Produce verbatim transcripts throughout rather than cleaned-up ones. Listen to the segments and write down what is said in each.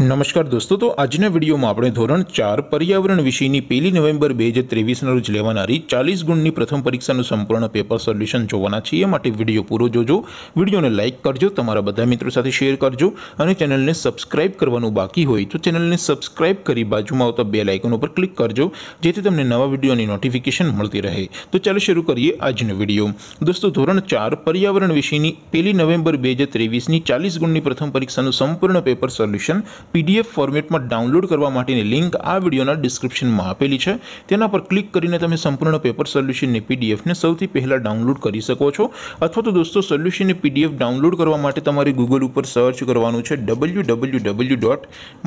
नमस्कार दोस्तों, तो आजना वीडियो में आपणे धोरण चार पर्यावरण विषयनी पहली नवंबर बे हज़ार तेवीस ना रोज लेवानारी चालीस गुणनी प्रथम परीक्षानुं संपूर्ण पेपर सोल्यूशन जोवाना छीए। माटे विडियो पूरो जोजो, विडियो ने लाइक करजो, तमारा बधा मित्रों साथे शेर करजो अने चेनल ने सब्सक्राइब करवानुं बाकी होय तो चेनल ने सब्सक्राइब करी बाजुमां आवता बेल आइकन पर क्लिक करजो जेथी तमने नवा विडियोनी नोटिफिकेशन मळती रहे। तो चालो शुरू करिए आजनो विडियो। दोस्तों, धोरण चार पर्यावरण विषयनी पहली नवंबर बे हज़ार तेवीस नी चालीस गुणनी प्रथम परीक्षानुं संपूर्ण पेपर सोल्यूशन पीडीएफ फॉर्मेट में डाउनलॉड करवा माटेनी लिंक आ विडियोना डिस्क्रिप्शन में आपेली छे, तेना पर क्लिक करीने तमे संपूर्ण पेपर सोल्यूशन ने पीडीएफ ने सौथी पहला डाउनलॉड करी सको छो। अथवा तो दोस्तों, सोल्यूशन ने पीडीएफ डाउनलॉड करवा माटे तमारे गूगल पर सर्च करवानुं छे W W W dot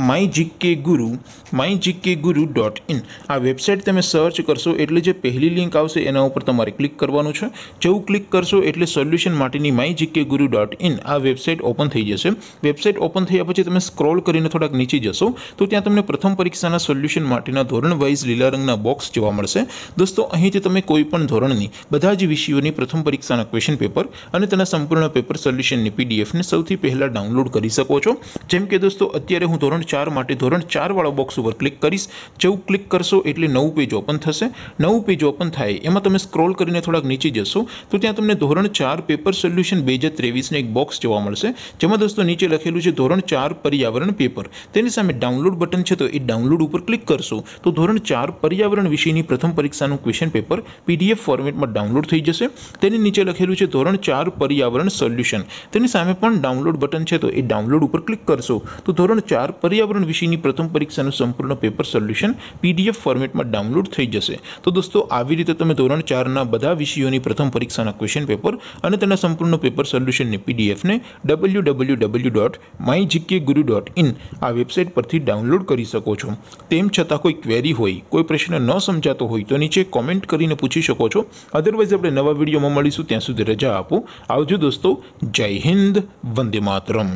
my GK guru my GK guru dot in. आ वेबसाइट तमे सर्च करशो एटले जे पहली लिंक आवशे एना उपर तमारे क्लिक करवानुं छे। जेवुं क्लिक करशो एटले सोल्यूशन माटेनी my GK guru dot in आ वेबसाइट ओपन थई जशे। वेबसाइट ओपन थया पछी तमे स्क्रॉल કરીને થોડાક નીચે જશો તો ત્યાં તમને પ્રથમ પરીક્ષાના સોલ્યુશન માટેના ધોરણ વાઇઝ લીલા રંગના બોક્સ જોવા મળશે। દોસ્તો, અહીંથી તમે કોઈ પણ ધોરણની બધા જ વિષયોની પ્રથમ પરીક્ષાના ક્વેશ્ચન પેપર અને તેના સંપૂર્ણ પેપર સોલ્યુશનની પીડીએફને સૌથી પહેલા ડાઉનલોડ કરી શકો છો। જેમ કે દોસ્તો, અત્યારે હું ધોરણ ચાર માટે ધોરણ ચાર વાળા બોક્સ ઉપર ક્લિક કરીશ। જેવું ક્લિક કરશો એટલે નવું પેજ ઓપન થશે। નવું પેજ ઓપન થાય એમાં તમે સ્ક્રોલ કરીને થોડાક નીચે જશો તો ત્યાં તમને ધોરણ ચાર પેપર સોલ્યુશન બે હજાર ત્રેવીસને એક બોક્સ જોવા મળશે, જેમાં દોસ્તો નીચે લખેલું છે ધોરણ ચાર પર્યાવરણ पेपर तेनी सामे डाउनलॉड बटन छे तो ए डाउनलॉड ऊपर क्लिक करशो तो धोरण चार पर्यावरण विषयनी प्रथम परीक्षानुं क्वेश्चन पेपर पीडीएफ फॉर्मेट में डाउनलॉड थई जशे। तेनी नीचे लखेलुं छे धोरण चार पर्यावरण सोल्यूशन, तेनी सामे पण डाउनलॉड बटन छे तो ए डाउनलॉड ऊपर क्लिक करशो तो धोरण चार पर्यावरण विषयनी प्रथम परीक्षानुं संपूर्ण पेपर सोल्यूशन पीडीएफ फॉर्मेट में डाउनलॉड थई जशे। तो दोस्तों, आवी रीते तमे धोरण चार ना बधा विषयोनी प्रथम परीक्षाना क्वेश्चन पेपर अने तेना संपूर्ण पेपर सोल्यूशन ने पीडीएफ ने W W W dot my GK guru dot in आ वेबसाइट परथी डाउनलॉड करी सको छो। तेम छतां कोई क्वेरी होय, कोई प्रश्न न समजातो होय तो नीचे कॉमेंट करीने पूछी शको छो। अदरवाइज आपणे नवा विडियोमां मळीशुं, त्यां सुधी रजा आपो। आवजो दोस्तों, जय हिंद, वंदे मातरम।